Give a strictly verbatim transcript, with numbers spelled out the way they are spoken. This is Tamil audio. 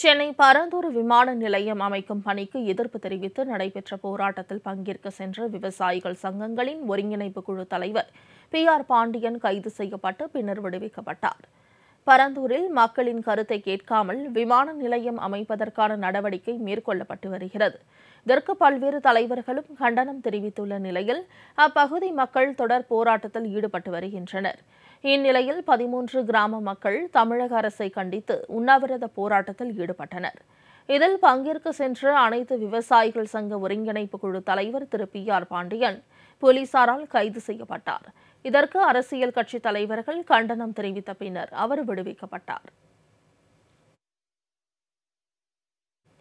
சென்னை பரந்தூர் விமான நிலையம் அமைக்கும் பணிக்கு எதிர்ப்பு தெரிவித்து நடைபெற்ற போராட்டத்தில் பங்கேற்க சென்ற விவசாயிகள் சங்கங்களின் ஒருங்கிணைப்பு குழு தலைவர் பி ஆர் பாண்டியன் கைது செய்யப்பட்டு பின்னர் விடுவிக்கப்பட்டார். பரந்தூரில் மக்களின் கருத்தை கேட்காமல் விமான நிலையம் அமைப்பதற்கான நடவடிக்கை மேற்கொள்ளப்பட்டு வருகிறது. இதற்கு பல்வேறு தலைவர்களும் கண்டனம் தெரிவித்துள்ள நிலையில் அப்பகுதி மக்கள் தொடர் போராட்டத்தில் ஈடுபட்டு வருகின்றனர். இந்நிலையில் பதிமூன்று கிராம மக்கள் தமிழக அரசை கண்டித்து உண்ணாவிரத போராட்டத்தில் ஈடுபட்டனர். இதில் பங்கேற்க சென்ற அனைத்து விவசாயிகள் சங்க ஒருங்கிணைப்பு குழு தலைவர் திரு பி ஆர் பாண்டியன் போலீசாரால் கைது செய்யப்பட்டார். இதற்கு அரசியல் கட்சி தலைவர்கள் கண்டனம் தெரிவித்த பின்னர் அவர் விடுவிக்கப்பட்டார்.